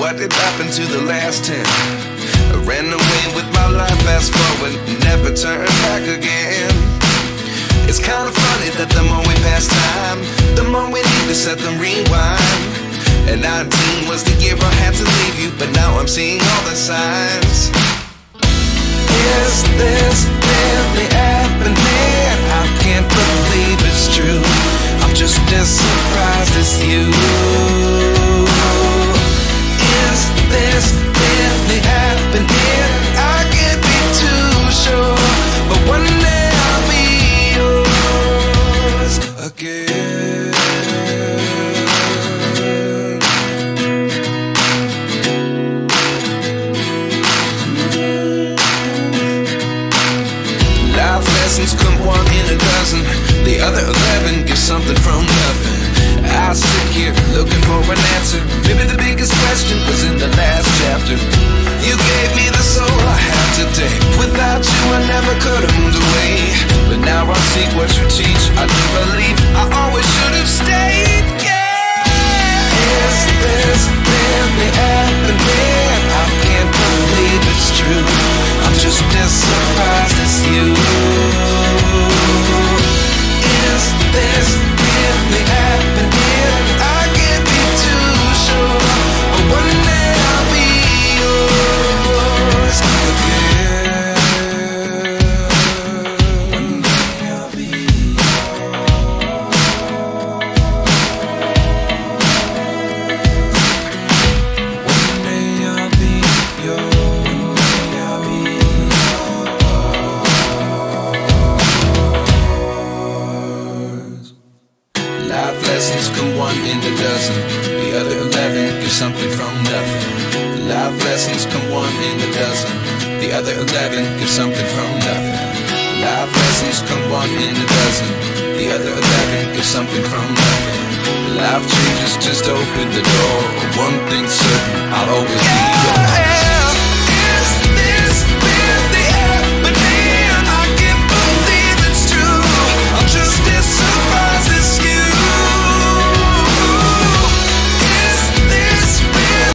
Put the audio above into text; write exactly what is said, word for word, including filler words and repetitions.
What did happen to the last ten? I ran away with my life, fast forward, never turn back again. It's kind of funny that the more we pass time, the more we need to set them rewind. And nineteen was the year I had to leave you, but now I'm seeing all the signs. Is this really happening? I can't believe it's true. I'm just as surprised as you. Is this really happening? I can't be too sure, but one day I'll be yours again. Come one in a dozen, the other eleven get something from nothing. I sit here looking for an answer. Maybe the biggest question was in the last chapter. You gave me the soul I have today. Without you I never could have moved away. But now I see what you teach. I do believe I always should have stayed. Yeah. Is this really happening? I can't believe it's true. I'm just as surprised as you. Is this really happening? I can't be too sure, but one day I'll be yours again. One day I'll be yours. One day I'll be yours. Lessons come one in a dozen, the other eleven give something from nothing. Life lessons come one in a dozen, the other eleven give something from nothing. Life lessons come one in a dozen, the other eleven give something from nothing. Life changes just open the door. One thing's certain, I'll always be yours.